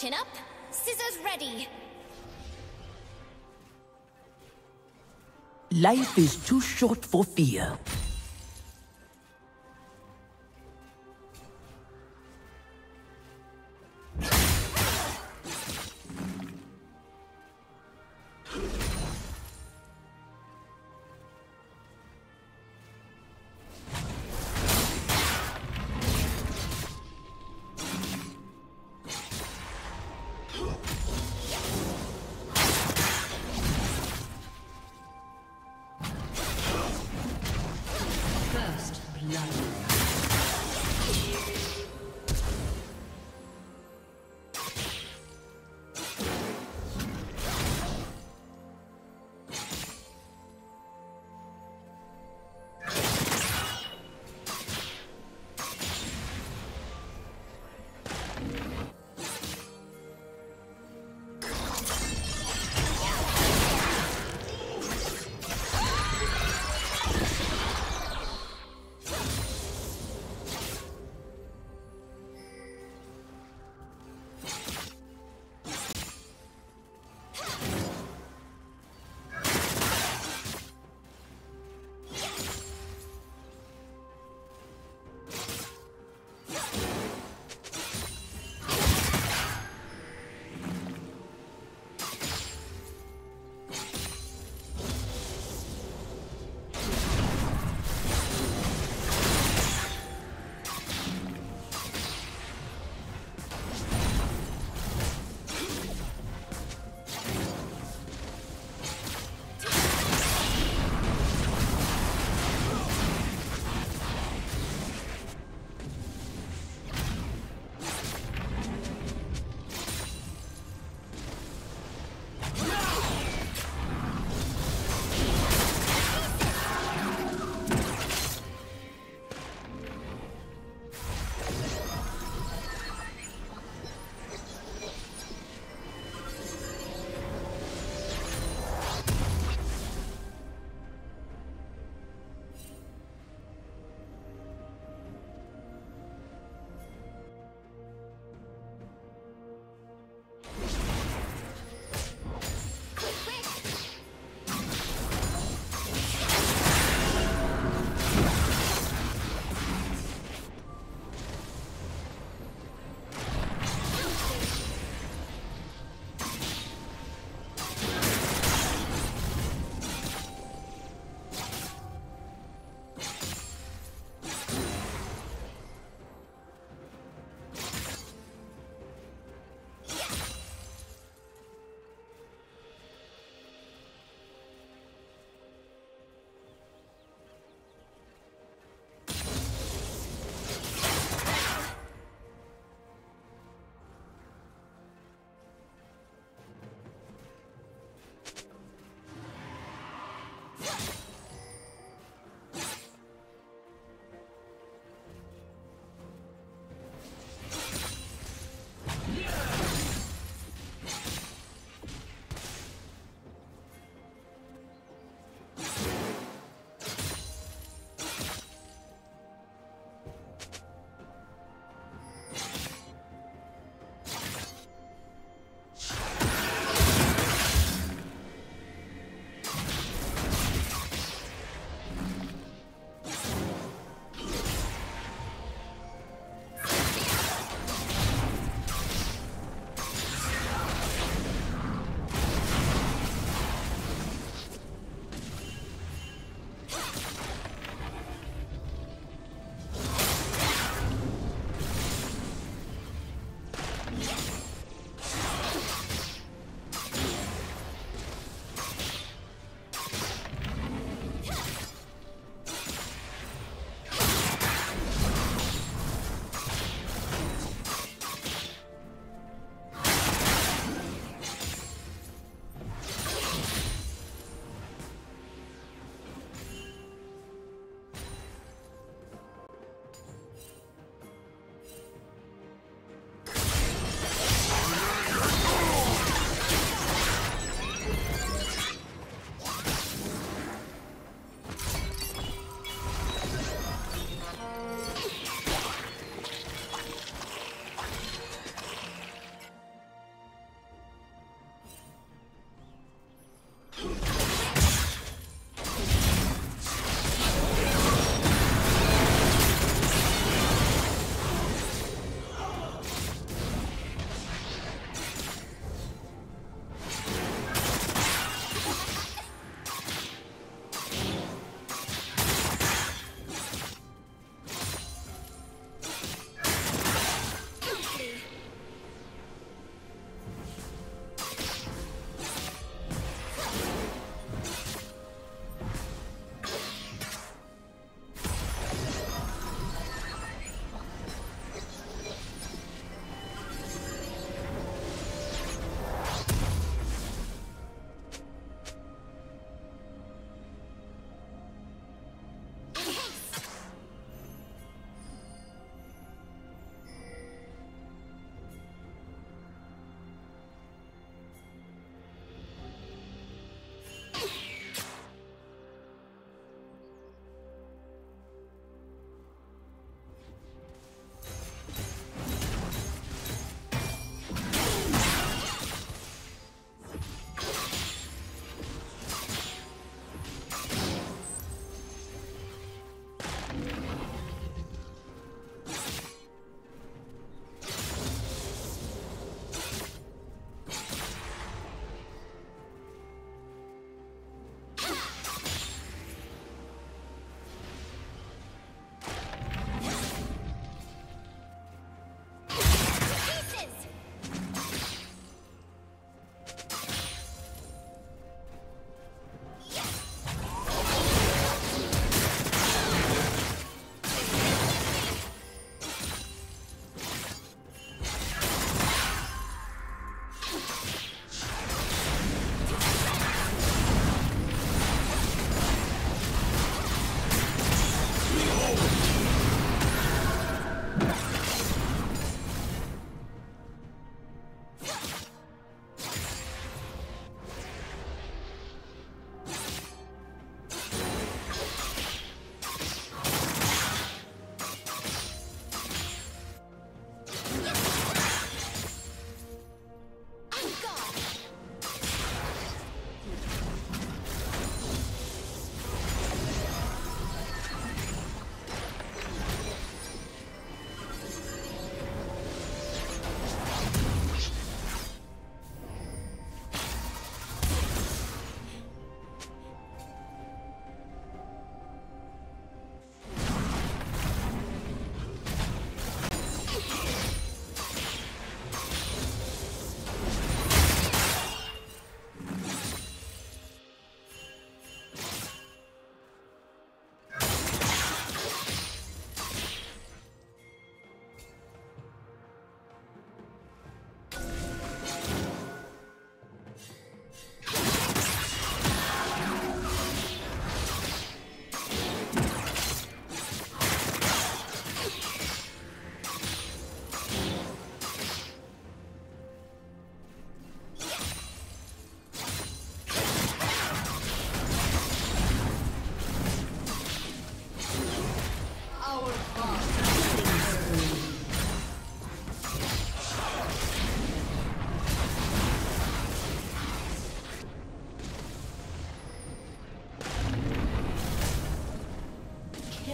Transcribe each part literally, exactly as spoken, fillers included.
Chin up, scissors ready. Life is too short for fear.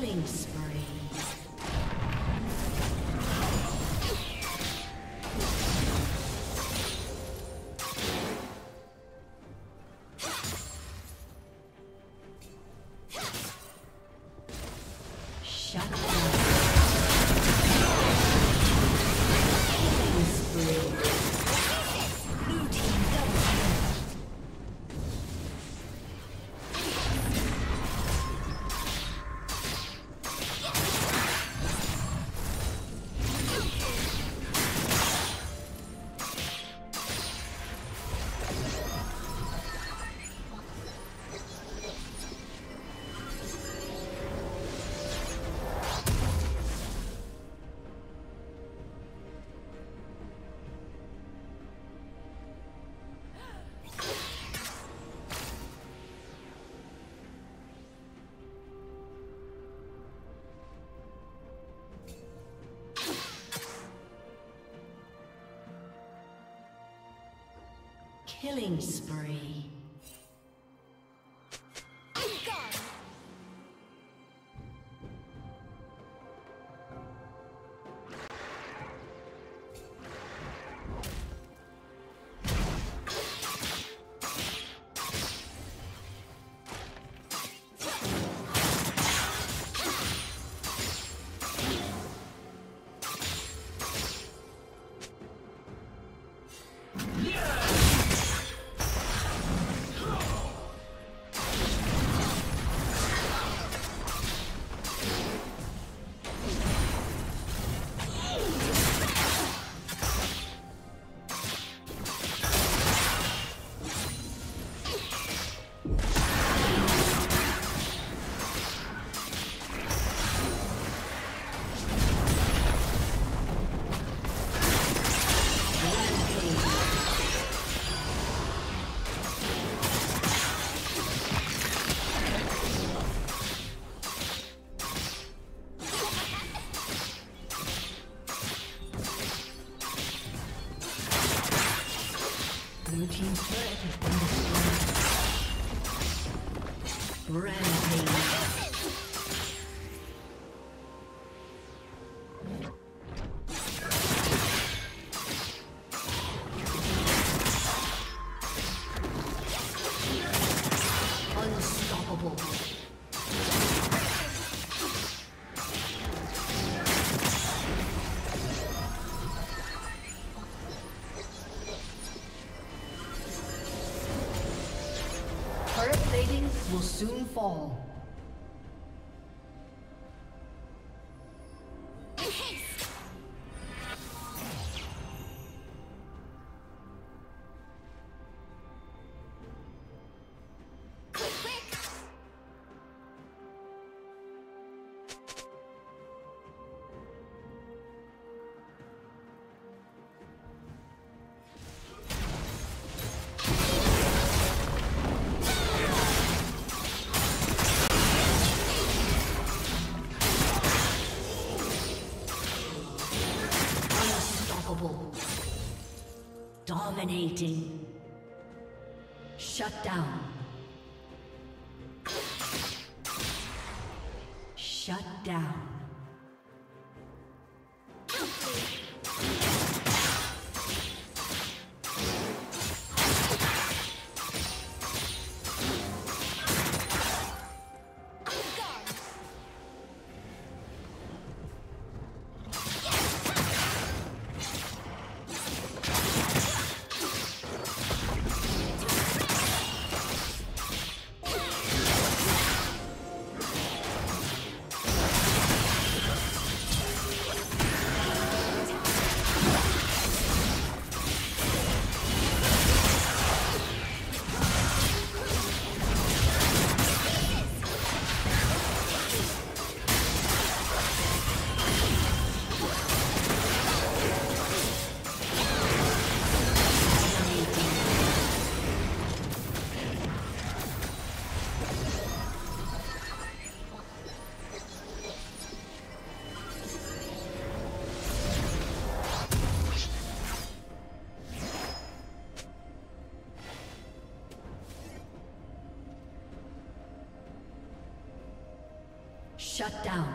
Killing spree. Killing spree. Will soon fall. Dominating. Shut down. Shut down. Shut down.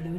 Blue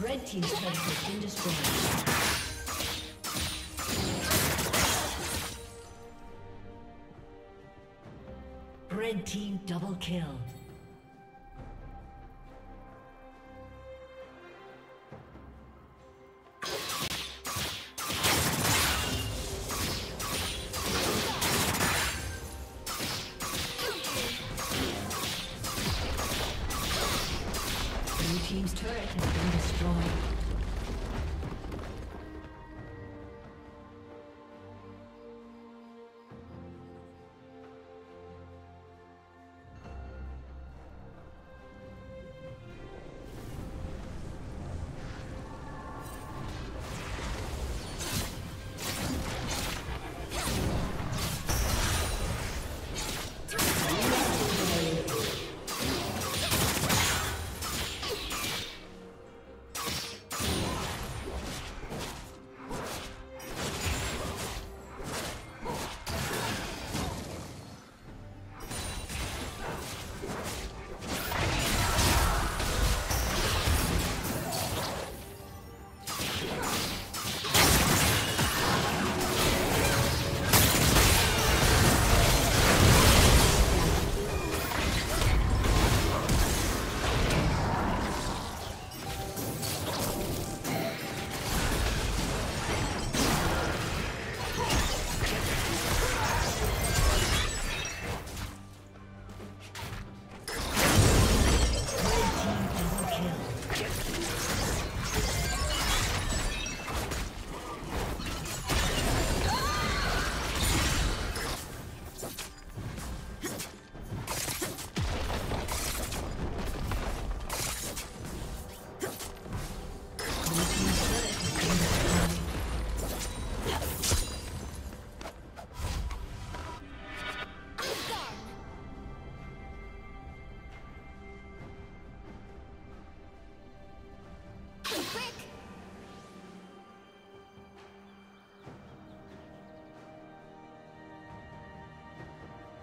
Red team's turret has been destroyed. Red team double kill. Blue team's turret has been destroyed.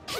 The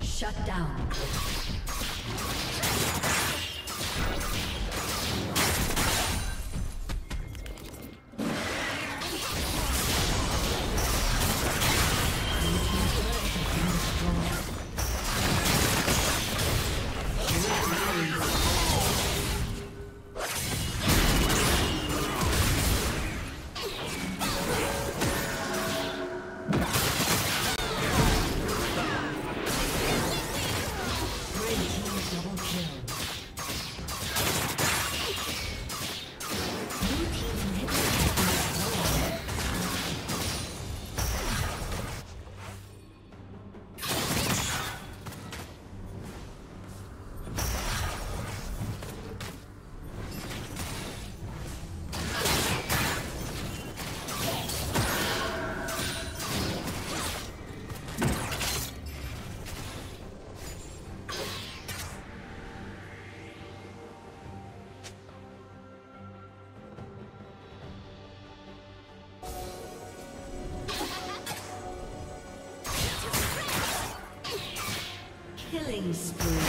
Shut down. Killing spree.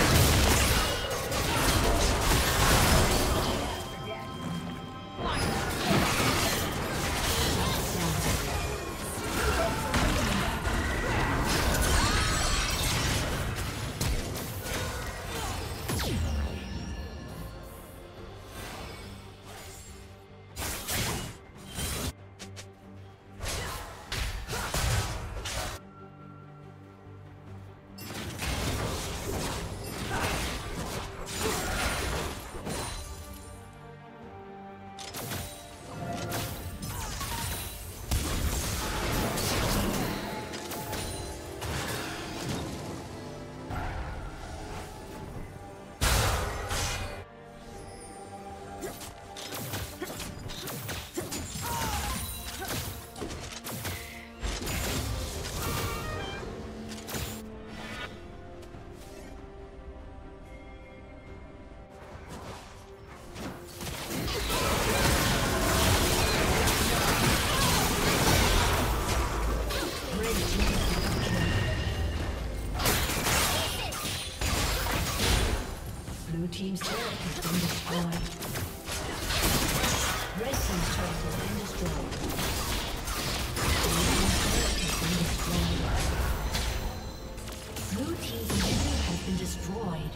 Team's turret has been destroyed. Red team's turret has been destroyed. Blue team's turret has been destroyed.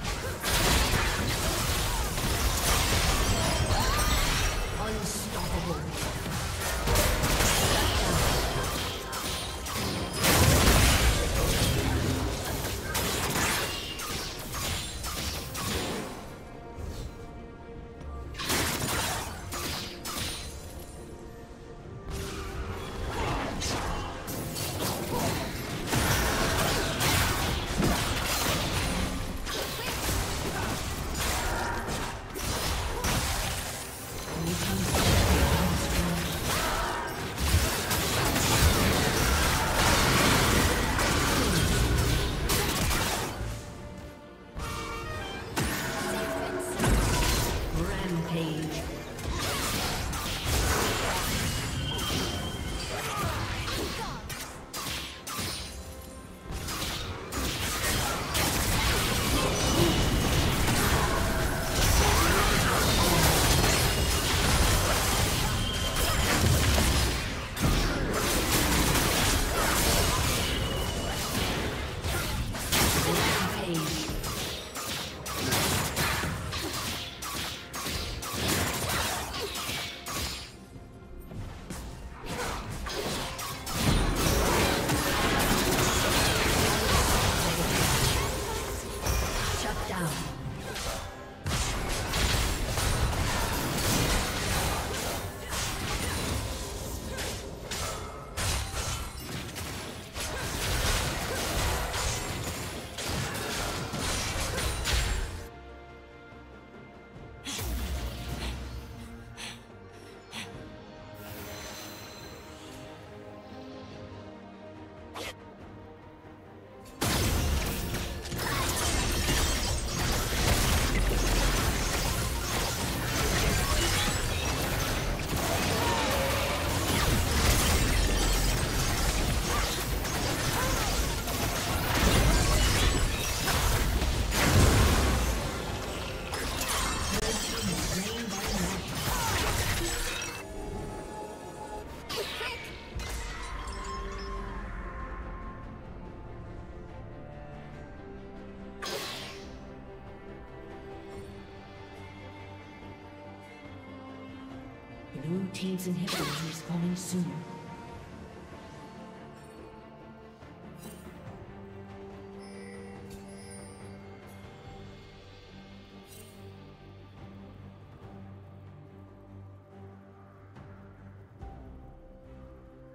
Blue team's inhibitor has been destroyed. Unstoppable. Blue team's inhibitor is coming soon.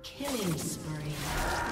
Killing spree.